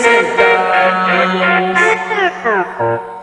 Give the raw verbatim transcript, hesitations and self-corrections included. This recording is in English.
This is